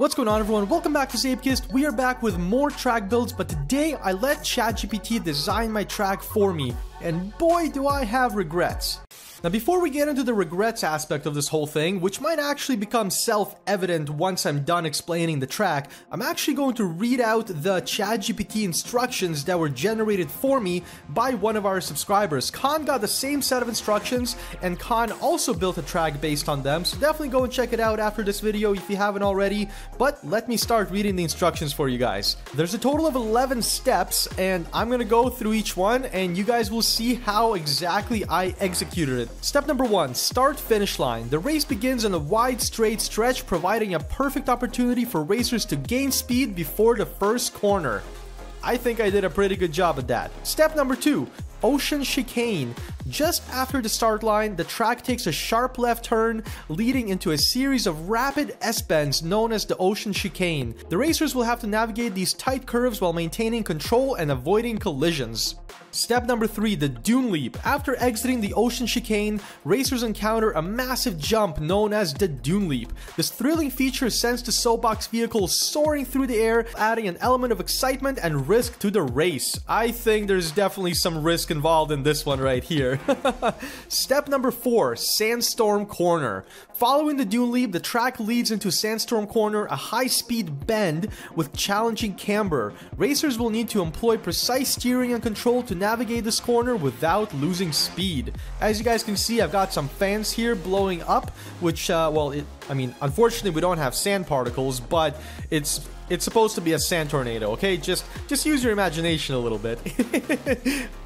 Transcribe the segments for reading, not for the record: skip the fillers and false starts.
What's going on, everyone? Welcome back to Zeepkist. We are back with more track builds, but today I let ChatGPT design my track for me, and boy do I have regrets. Now, before we get into the regrets aspect of this whole thing, which might actually become self-evident once I'm done explaining the track, I'm actually going to read out the ChatGPT instructions that were generated for me by one of our subscribers. kAN got the same set of instructions, and kAN also built a track based on them, so definitely go and check it out after this video if you haven't already. But let me start reading the instructions for you guys. There's a total of 11 steps, and I'm gonna go through each one, and you guys will see how exactly I executed it. Step number 1, start finish line. The race begins on a wide straight stretch, providing a perfect opportunity for racers to gain speed before the first corner. I think I did a pretty good job at that. Step number 2, ocean chicane. Just after the start line, the track takes a sharp left turn, leading into a series of rapid S-bends known as the ocean chicane. The racers will have to navigate these tight curves while maintaining control and avoiding collisions. Step number 3, the dune leap. After exiting the ocean chicane, racers encounter a massive jump known as the dune leap. This thrilling feature sends the soapbox vehicle soaring through the air, adding an element of excitement and risk to the race. I think there's definitely some risk involved in this one right here. Step number 4, Sandstorm Corner. Following the dune leap, the track leads into Sandstorm Corner, a high-speed bend with challenging camber. Racers will need to employ precise steering and control to navigate this corner without losing speed. As you guys can see, I've got some fans here blowing up, which, unfortunately we don't have sand particles, but it's supposed to be a sand tornado, okay? Just use your imagination a little bit.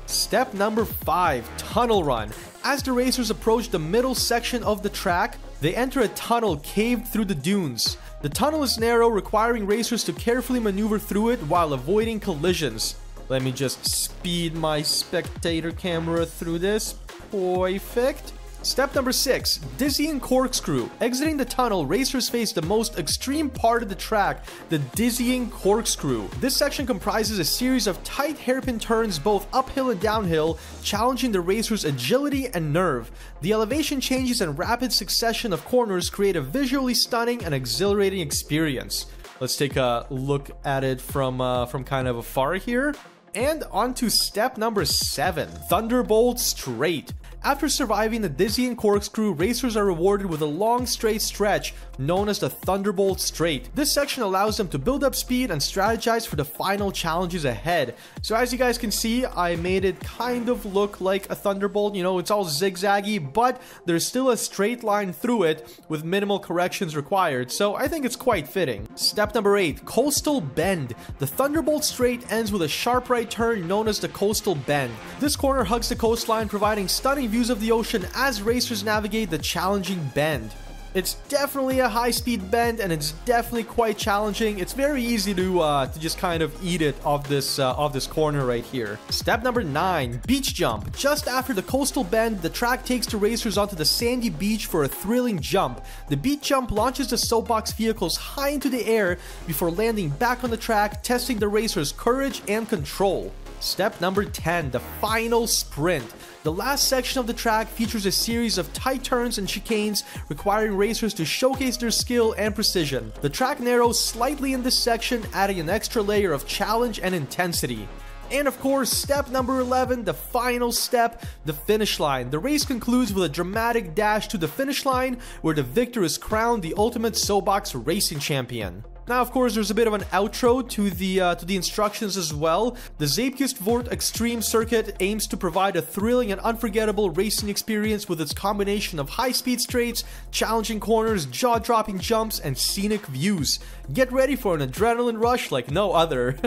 Step number 5, tunnel run. As the racers approach the middle section of the track, they enter a tunnel caved through the dunes. The tunnel is narrow, requiring racers to carefully maneuver through it while avoiding collisions. Let me just speed my spectator camera through this. Perfect. Step number 6, dizzying corkscrew. Exiting the tunnel, racers face the most extreme part of the track, the dizzying corkscrew. This section comprises a series of tight hairpin turns both uphill and downhill, challenging the racer's agility and nerve. The elevation changes and rapid succession of corners create a visually stunning and exhilarating experience. Let's take a look at it from kind of afar here. And on to step number 7, Thunderbolt Straight. After surviving the dizzying corkscrew, racers are rewarded with a long straight stretch known as the Thunderbolt Straight. This section allows them to build up speed and strategize for the final challenges ahead. So as you guys can see, I made it kind of look like a thunderbolt. You know, it's all zigzaggy, but there's still a straight line through it with minimal corrections required. So I think it's quite fitting. Step number 8, Coastal Bend. The Thunderbolt Straight ends with a sharp right turn known as the Coastal Bend. This corner hugs the coastline, providing stunning views of the ocean as racers navigate the challenging bend. It's definitely a high-speed bend, and it's definitely quite challenging. It's very easy to just kind of eat it off this corner right here. Step number 9, beach jump. Just after the coastal bend, the track takes the racers onto the sandy beach for a thrilling jump. The beach jump launches the soapbox vehicles high into the air before landing back on the track, testing the racers' courage and control. Step number 10, the final sprint. The last section of the track features a series of tight turns and chicanes, requiring racers to showcase their skill and precision. The track narrows slightly in this section, adding an extra layer of challenge and intensity. And of course, step number 11, the final step, the finish line. The race concludes with a dramatic dash to the finish line, where the victor is crowned the ultimate soapbox racing champion. Now, of course, there's a bit of an outro to the instructions as well. The Zeepkist Vort Extreme Circuit aims to provide a thrilling and unforgettable racing experience with its combination of high-speed straights, challenging corners, jaw-dropping jumps, and scenic views. Get ready for an adrenaline rush like no other.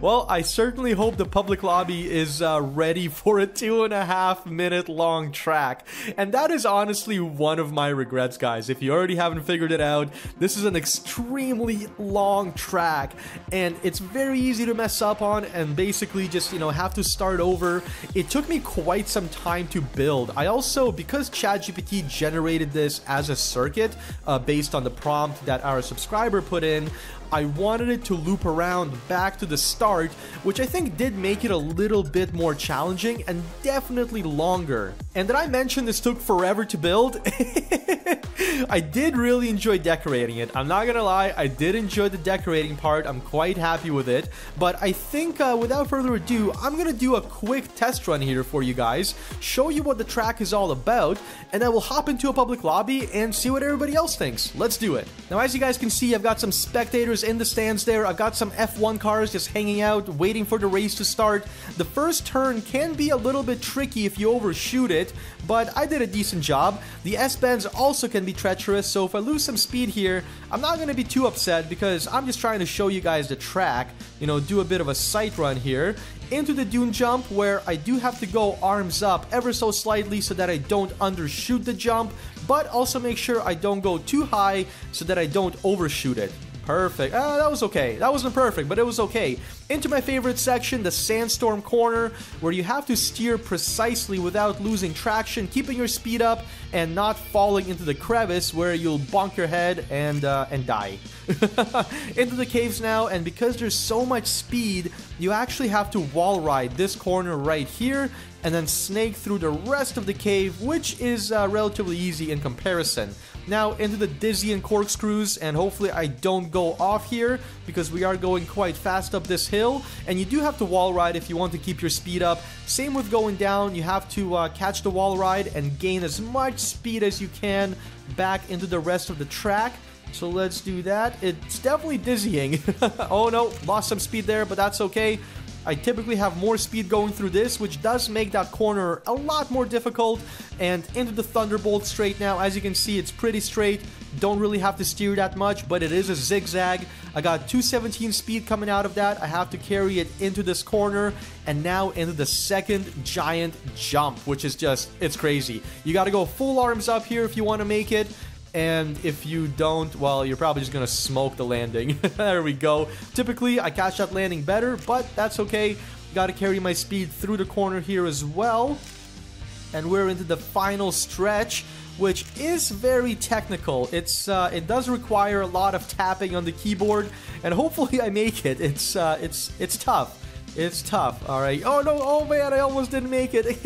Well, I certainly hope the public lobby is ready for a 2.5-minute long track. And that is honestly one of my regrets, guys. If you already haven't figured it out, this is an extremely long track, and it's very easy to mess up on and basically just, you know, have to start over. It took me quite some time to build. I also, because ChatGPT generated this as a circuit based on the prompt that our subscriber put in, I wanted it to loop around back to the start, which I think did make it a little bit more challenging and definitely longer. And did I mention this took forever to build? I did really enjoy decorating it. I'm not gonna lie, I did enjoy the decorating part. I'm quite happy with it. But I think without further ado, I'm going to do a quick test run here for you guys, show you what the track is all about, and then we'll hop into a public lobby and see what everybody else thinks. Let's do it. Now, as you guys can see, I've got some spectators in the stands there. I've got some F1 cars just hanging out, waiting for the race to start. The first turn can be a little bit tricky if you overshoot it, but I did a decent job. The S-bends also can be treacherous, so if I lose some speed here, I'm not going to be too upset because I'm just trying to show you guys the track, you know, do a bit of a sight run here. Into the dune jump, where I do have to go arms up ever so slightly so that I don't undershoot the jump, but also make sure I don't go too high so that I don't overshoot it. Perfect. That was okay. That wasn't perfect, but it was okay. Into my favorite section, the sandstorm corner, where you have to steer precisely without losing traction, keeping your speed up and not falling into the crevice where you'll bonk your head and die. Into the caves now, and because there's so much speed, you actually have to wall ride this corner right here and then snake through the rest of the cave, which is relatively easy in comparison. Now into the dizzy and corkscrews, and hopefully I don't go off here because we are going quite fast up this hill, and you do have to wall ride if you want to keep your speed up. Same with going down, you have to catch the wall ride and gain as much speed as you can back into the rest of the track. So let's do that. It's definitely dizzying. Oh no, lost some speed there, but that's okay. I typically have more speed going through this, which does make that corner a lot more difficult. And into the Thunderbolt straight now. As you can see, it's pretty straight. Don't really have to steer that much, but it is a zigzag. I got 217 speed coming out of that. I have to carry it into this corner and now into the second giant jump, which is just, it's crazy. You got to go full arms up here if you want to make it. And if you don't, well, you're probably just gonna smoke the landing. There we go. Typically, I catch that landing better, but that's okay. Gotta carry my speed through the corner here as well. And we're into the final stretch, which is very technical. It's it does require a lot of tapping on the keyboard, and hopefully I make it. It's tough. It's tough, alright. Oh no, oh man, I almost didn't make it.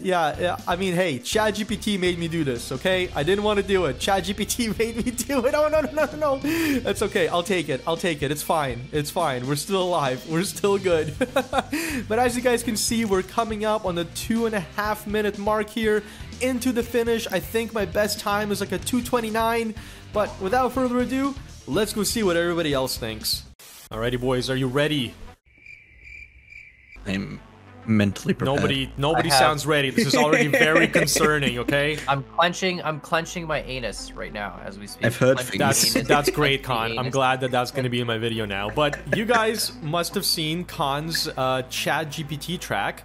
Yeah, I mean, hey, ChatGPT made me do this, okay? I didn't want to do it. ChatGPT made me do it. Oh no, no, no, no. It's okay, I'll take it. I'll take it. It's fine. It's fine. We're still alive. We're still good. But as you guys can see, we're coming up on the 2.5 minute mark here into the finish. I think my best time is like a 2:29. But without further ado, let's go see what everybody else thinks. Alrighty, boys, are you ready? I'm mentally prepared. Nobody sounds ready. This is already very concerning, okay? I'm clenching my anus right now as we speak. I've heard things. That's great, Khan. I'm glad that that's going to be in my video now. But you guys must have seen Khan's ChatGPT track.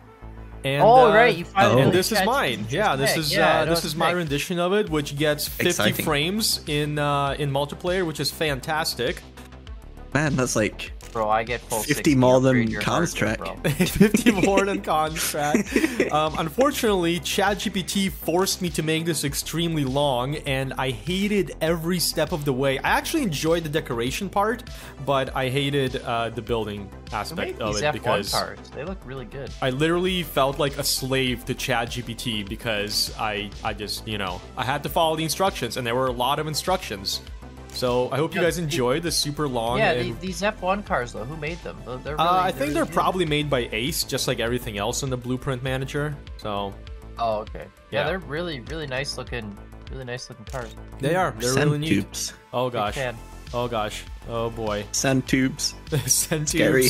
And, right, you finally and this is mine. Yeah, this is this is my rendition of it, which gets 50 frames in multiplayer, which is fantastic. Man, that's like, bro, I get 50 more than Khan's track. 50 more than Khan's track. Unfortunately, ChatGPT forced me to make this extremely long, and I hated every step of the way. I actually enjoyed the decoration part, but I hated the building aspect of it because they look really good. I literally felt like a slave to ChatGPT because I just, you know, I had to follow the instructions, and there were a lot of instructions. So I hope you guys enjoyed the super long. Yeah, and these F1 cars though, who made them? They're really, I think they're probably made by Ace, just like everything else in the Blueprint Manager. So. Oh, okay. Yeah, they're really nice looking cars. They are. They're sand really tubes. Neat. Oh gosh. Oh gosh. Oh boy. Sand tubes. Sand tubes. Scary.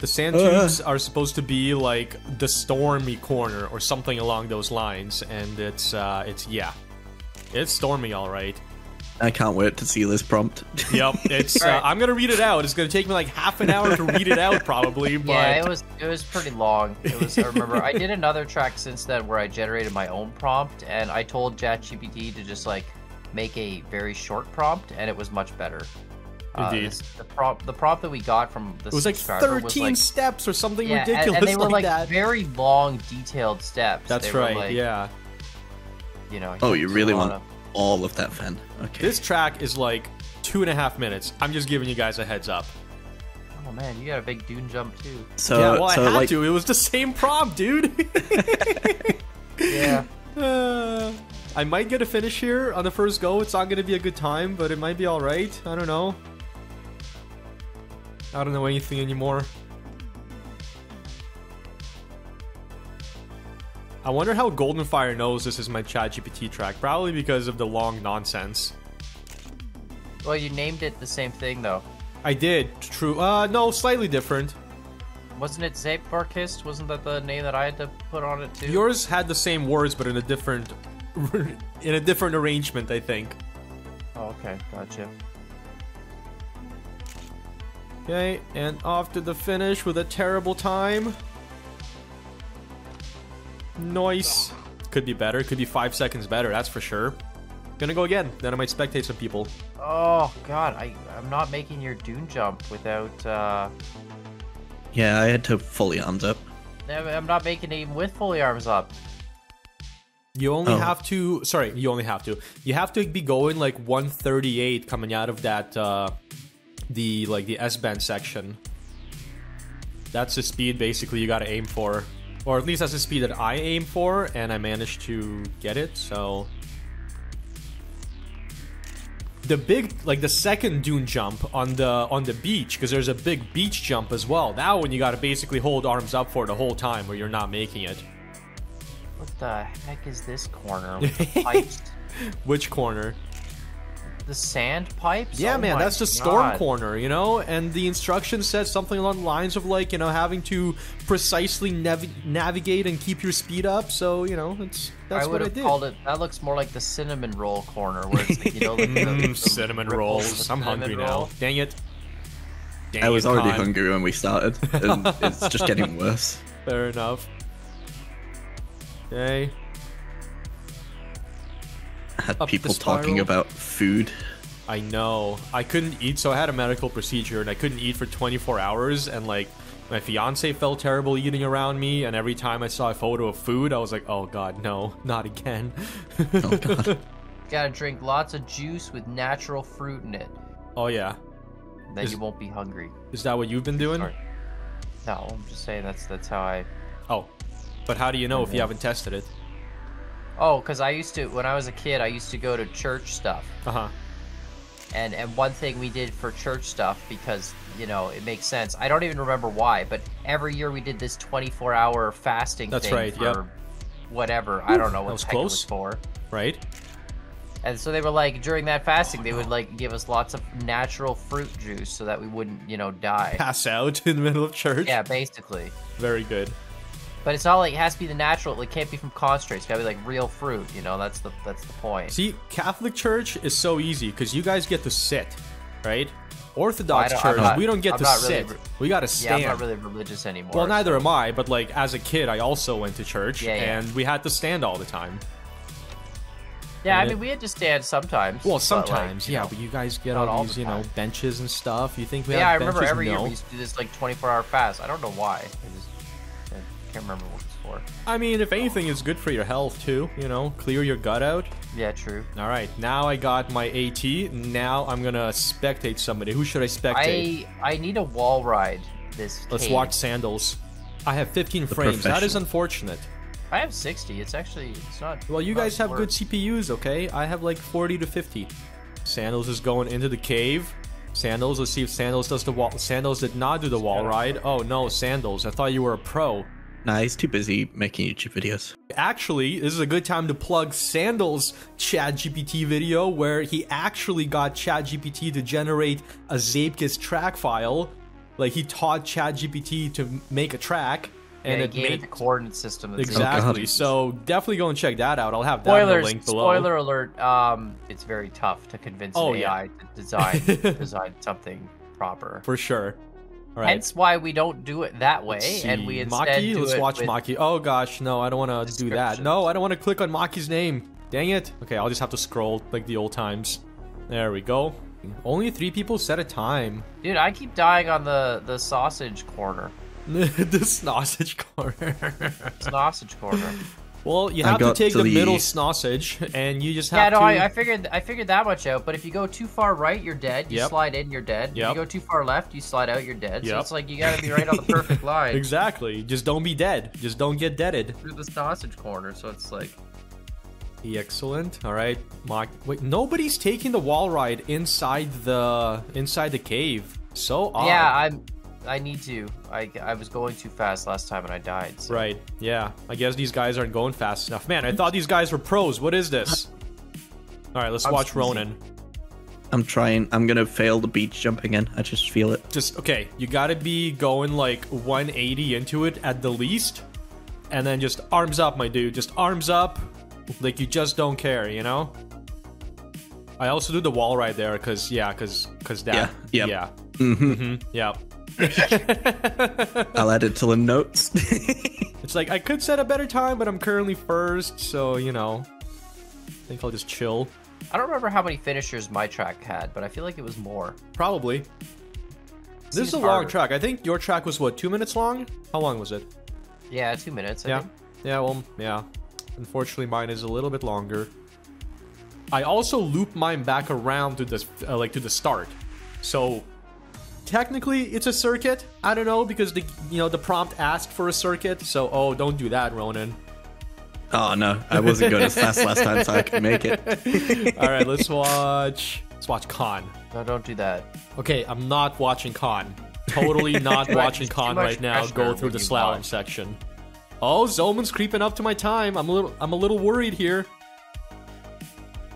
The sand tubes are supposed to be like the stormy corner or something along those lines, and it's stormy, all right. I can't wait to see this prompt. Yep, it's. I'm gonna read it out. It's gonna take me like half an hour to read it out, probably. But yeah, it was pretty long. It was. I remember I did another track since then where I generated my own prompt, and I told ChatGPT to just like make a very short prompt, and it was much better. Indeed. The prompt that we got from the subscriber was like 13 steps or something ridiculous and they were like very long, detailed steps. That's right. Yeah. You know, oh, you really want all of that, fan? Okay. This track is like 2.5 minutes. I'm just giving you guys a heads up. Oh man, you got a big dune jump too. So, yeah, well, I had like to. It was the same prompt, dude. Yeah. I might get a finish here on the first go. It's not going to be a good time, but it might be all right. I don't know. I don't know anything anymore. I wonder how Goldenfire knows this is my ChatGPT track. Probably because of the long nonsense. Well, you named it the same thing, though. I did. True. No, slightly different. Wasn't it Zeepkist? Wasn't that the name that I had to put on it, too? Yours had the same words, but in a different... in a different arrangement, I think. Oh, okay. Gotcha. Okay, and off to the finish with a terrible time. Nice. Could be better. Could be 5 seconds better, that's for sure. Gonna go again. Then I might spectate some people. Oh, God. I'm not making your dune jump without... Yeah, I had to fully arms up. I'm not making it even with fully arms up. You only have to... Sorry, you only have to. You have to be going like 138 coming out of that... the S-band section. That's the speed, basically, you gotta aim for. Or at least that's the speed that I aim for, and I managed to get it, so... The big, like the second dune jump on the beach, because there's a big beach jump as well. That one you gotta basically hold arms up for the whole time, or you're not making it. What the heck is this corner with the pipes? Which corner? The sand pipes? Yeah, oh man, that's the storm corner, you know? And the instruction said something along the lines of, like, you know, having to precisely navigate and keep your speed up. So, you know, that's what I did. I would have called it, that looks more like the cinnamon roll corner, where it's, like, you know, like the cinnamon rolls. I'm hungry now. Dang it. I was already hungry when we started, and it's just getting worse. Fair enough. Okay. I had people talking about food. I know. I couldn't eat, so I had a medical procedure, and I couldn't eat for 24 hours, and, like, my fiance felt terrible eating around me, and every time I saw a photo of food, I was like, oh, God, no, not again. Oh, God. Gotta drink lots of juice with natural fruit in it. Oh, yeah. And then you won't be hungry. Is that what you've been doing? Sorry. No, I'm just saying that's how I... Oh, but how do you know if you haven't tested it? Oh, because I used to, when I was a kid, I used to go to church stuff. Uh-huh. And one thing we did for church stuff, because, you know, it makes sense. I don't even remember why, but every year we did this 24-hour fasting thing. That's right, yeah. Whatever. Oof, I don't know what the heck it was for. Right. And so they were like, during that fasting, they would, like, give us lots of natural fruit juice so that we wouldn't, you know, die. Pass out in the middle of church. Yeah, basically. Very good. But it's not like it has to be the natural. It can't be from concentrates. It's gotta be like real fruit. You know, that's the point. See, Catholic Church is so easy because you guys get to sit, right? Orthodox Church, we don't get to sit. Really, we gotta stand. Yeah, I'm not really religious anymore. Well, neither am I. But like as a kid, I also went to church, and we had to stand all the time. Yeah, I mean, we had to stand sometimes. Well, sometimes, like, yeah. But you guys get on all these, you know, benches and stuff. You think we have benches? Yeah, I remember every year we used to do this like 24-hour fast. I don't know why. I can't remember what it's for. I mean, if anything, it's good for your health too, you know, clear your gut out. Yeah, true. All right, now I got my AT. Now I'm gonna spectate somebody. Who should I spectate? I need a wall ride this. Let's watch Sandals. I have 15 frames. That is unfortunate. I have 60. It's actually, it's not. Well, you guys have good CPUs, okay? I have like 40 to 50. Sandals is going into the cave. Sandals, let's see if Sandals does the wall. Sandals did not do the wall ride. Oh no, Sandals! I thought you were a pro. Nah, he's too busy making YouTube videos. Actually, this is a good time to plug Sandals' ChatGPT video where he actually got ChatGPT to generate a Zeepkist track file. Like, he taught ChatGPT to make a track, and it gave the coordinate system. That's exactly. Oh, so definitely go and check that out. I'll have that in the link below. Spoiler alert, it's very tough to convince an AI to design something proper. For sure. Right. Hence why we don't do it that way, and we instead Maki? Let's watch Maki. Oh gosh, no, I don't want to do that. No, I don't want to click on Maki's name. Dang it. Okay, I'll just have to scroll like the old times. There we go. Only 3 people set a time. Dude, I keep dying on the sausage corner. The sausage corner. Sausage corner. Well, you have to take the middle sausage, and you just have to... Yeah, no, I figured that much out, but if you go too far right, you're dead. You slide in, you're dead. If you go too far left, you slide out, you're dead. So it's like, you gotta be right on the perfect line. Exactly. Just don't be dead. Just don't get deaded. Through the sausage corner, so it's like... Excellent. All right, Mark. Wait, nobody's taking the wall ride inside the cave. So odd. Yeah, I need to. I was going too fast last time and I died. So. Right. Yeah. I guess these guys aren't going fast enough. Man, I thought these guys were pros. What is this? All right, let's watch Ronan. I'm trying. I'm gonna fail the beach jump again. I just feel it. Just okay. You gotta be going like 180 into it at the least, and then just arms up, my dude. Just arms up, like you just don't care, you know. I also do the wall right there, cause that. Yeah. Yep. Yeah. Mm-hmm. Mm-hmm. Yeah. I'll add it to the notes. It's like I could set a better time, but I'm currently first, so you know. I think I'll just chill. I don't remember how many finishers my track had, but I feel like it was more. Probably. This is a long track. I think your track was, what, 2 minutes long? How long was it? Yeah, 2 minutes, I think. Yeah, well, yeah. Unfortunately, mine is a little bit longer. I also loop mine back around to the, like, to the start. So, technically, it's a circuit. I don't know, because the, you know, the prompt asked for a circuit. So, oh, don't do that, Ronan. Oh no, I wasn't going as fast last time, so I can make it. All right, let's watch kAN. No, don't do that. Okay, I'm not watching kAN. Totally not watching kAN right now. Go through the slalom section. Oh, Zolman's creeping up to my time. I'm a little worried here.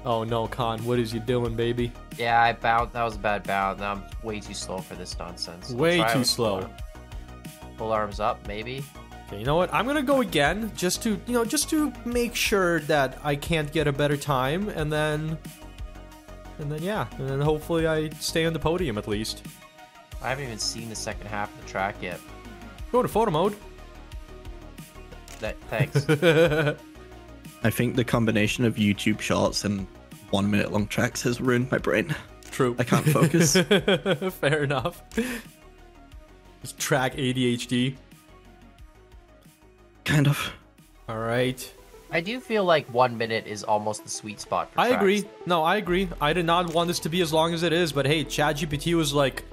Oh no, kAN, what is you doing, baby? Yeah, I bounced. That was a bad bounce. Now I'm way too slow for this nonsense. Way too slow. Full arms up, maybe. You know what? I'm gonna go again just to, you know, just to make sure that I can't get a better time, and then hopefully I stay on the podium at least. I haven't even seen the second half of the track yet. Go to photo mode. Thanks. I think the combination of YouTube shorts and 1 minute long tracks has ruined my brain. True. I can't focus. Fair enough. It's track ADHD. Kind of. All right. I do feel like 1 minute is almost the sweet spot for tracks. Agree. No, I agree. I did not want this to be as long as it is, but hey, ChatGPT was like,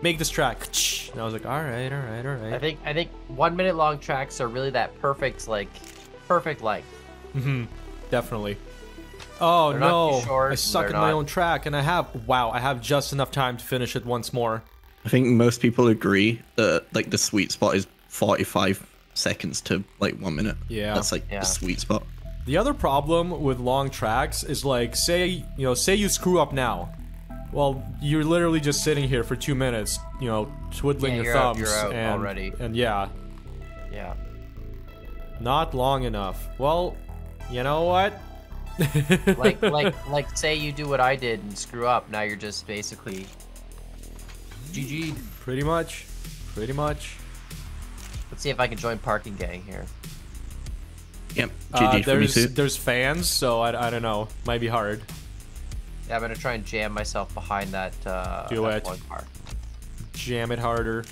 make this track. And I was like, all right. I think 1 minute long tracks are really that perfect length. Mm-hmm. Definitely. Oh no! I suck at my own track, and I have just enough time to finish it once more. I think most people agree that like the sweet spot is 45 seconds to like 1 minute. Yeah, that's like the sweet spot. The other problem with long tracks is like, say you screw up now, well, you're literally just sitting here for 2 minutes, you know, twiddling your thumbs. You're out and, already. And yeah, not long enough. Well, you know what? like say you do what I did and screw up. Now you're just basically GG. Pretty much. Let's see if I can join Parking Gang here. Yep. GG for me too. There's fans, so I don't know. Might be hard. Yeah, I'm gonna try and jam myself behind that. Do that it. One car. Jam it harder.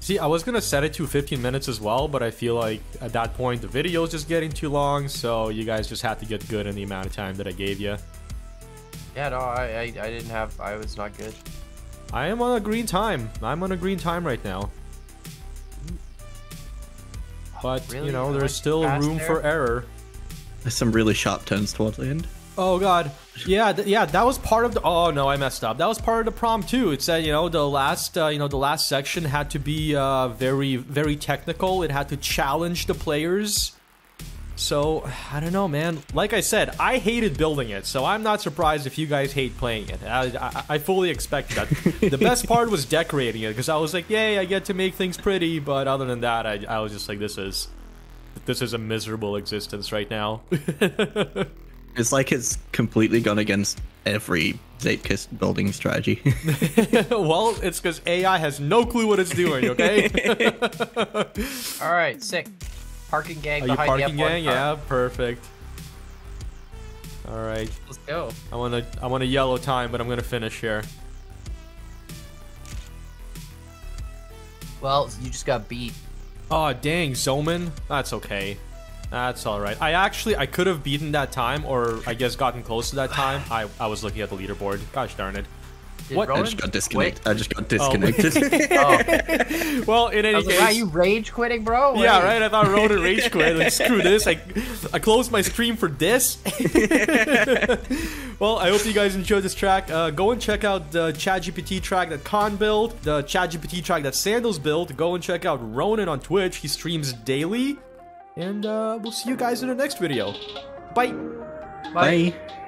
See, I was gonna set it to 15 minutes as well, but I feel like at that point the video is just getting too long, so you guys just have to get good in the amount of time that I gave you. Yeah, no, I didn't have. I was not good. I am on a green time. I'm on a green time right now. But, really? You know, there's still room for error. There's some really sharp turns towards the end. Oh, God. Yeah, that was part of the... Oh, no, I messed up. That was part of the prompt, too. It said, you know, the last section had to be very, very technical. It had to challenge the players. So, I don't know, man. Like I said, I hated building it, so I'm not surprised if you guys hate playing it. I fully expected that. The best part was decorating it, because I was like, yay, I get to make things pretty, but other than that, I was just like, this is a miserable existence right now. It's like it's completely gone against every Zeepkist building strategy. Well, it's because AI has no clue what it's doing, okay? Alright, sick. Parking Gang behind the F1 Parking Gang, yeah, perfect. All right. Let's go. I want a yellow time, but I'm going to finish here. Well, you just got beat. Oh, dang, Zolman. That's okay. That's all right. I could have beaten that time, or I guess gotten close to that time. I was looking at the leaderboard. Gosh darn it. What? I just got disconnected. Quit? I just got disconnected. Oh. Well, in any case, you rage quitting, bro? Yeah, right. I thought Ronan rage quit. Like, screw this. I closed my stream for this. Well, I hope you guys enjoyed this track. Go and check out the ChatGPT track that Khan built, the ChatGPT track that Sandals built. Go and check out Ronan on Twitch. He streams daily, and we'll see you guys in the next video. Bye. Bye. Bye.